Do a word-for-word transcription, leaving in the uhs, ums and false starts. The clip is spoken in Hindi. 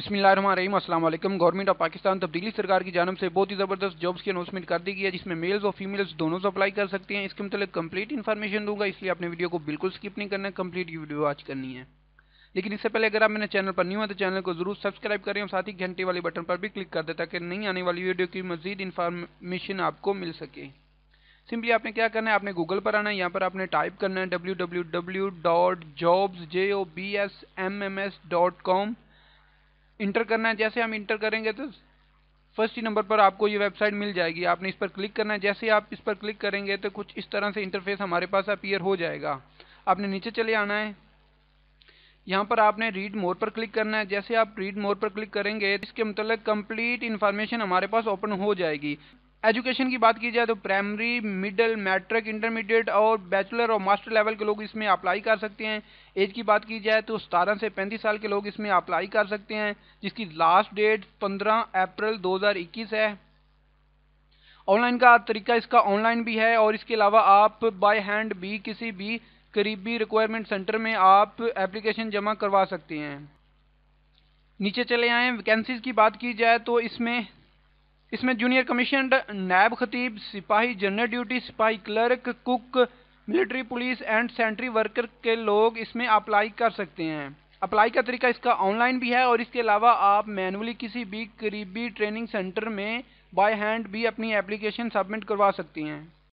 बिस्मिल्लाहिर्रहमानिर्रहीम अस्सलाम वालेकुम। गवर्नमेंट ऑफ पाकिस्तान तब्दीली सरकार की जानब से बहुत ही ज़बरदस्त जॉब्स की अनाउंसमेंट कर दी गई है, जिसमें मेल्स और फीमेल्स दोनों से अप्लाई कर सकते हैं। इसके मतलब कंप्लीट इन्फॉर्मेशन दूंगा, इसलिए आपने वीडियो को बिल्कुल स्किप नहीं करना है, कंप्लीट वीडियो वॉच करनी है। लेकिन इससे पहले अगर आप मेरे चैनल पर नहीं हो तो चैनल को जरूर सब्सक्राइब करें और साथ ही घंटे वाले बटन पर भी क्लिक कर दें ताकि नई आने वाली वीडियो की मजीद इन्फॉर्मेशन आपको मिल सके। सिंपली आपने क्या करना है, आपने गूगल पर आना है, यहाँ पर आपने टाइप करना है W W W dot jobs J O B S M M S dot com. Enter करना है। जैसे हम इंटर करेंगे तो फर्स्ट ही नंबर पर आपको ये वेबसाइट मिल जाएगी, आपने इस पर क्लिक करना है। जैसे आप इस पर क्लिक करेंगे तो कुछ इस तरह से इंटरफेस हमारे पास अपीयर हो जाएगा। आपने नीचे चले आना है, यहाँ पर आपने रीड मोर पर क्लिक करना है। जैसे आप रीड मोर पर क्लिक करेंगे इसके मतलब कंप्लीट इन्फॉर्मेशन हमारे पास ओपन हो जाएगी। एजुकेशन की बात की जाए तो प्राइमरी, मिडिल, मैट्रिक, इंटरमीडिएट और बैचलर और मास्टर लेवल के लोग इसमें अप्लाई कर सकते हैं। एज की बात की जाए तो सतारह से पैंतीस साल के लोग इसमें अप्लाई कर सकते हैं, जिसकी लास्ट डेट पंद्रह अप्रैल दो हज़ार इक्कीस है। ऑनलाइन का तरीका इसका ऑनलाइन भी है और इसके अलावा आप बाय हैंड भी किसी भी करीबी रिक्वायरमेंट सेंटर में आप एप्लीकेशन जमा करवा सकते हैं। नीचे चले आएँ। वैकेंसीज़ की बात की जाए तो इसमें इसमें जूनियर कमीशनड, नायब खतीब, सिपाही जनरल ड्यूटी, सिपाही clerk, cook, military police and sentry worker के लोग इसमें अप्लाई कर सकते हैं। अप्लाई का तरीका इसका ऑनलाइन भी है और इसके अलावा आप मैनुअली किसी भी करीबी ट्रेनिंग सेंटर में बाय हैंड भी अपनी एप्लीकेशन सबमिट करवा सकती हैं।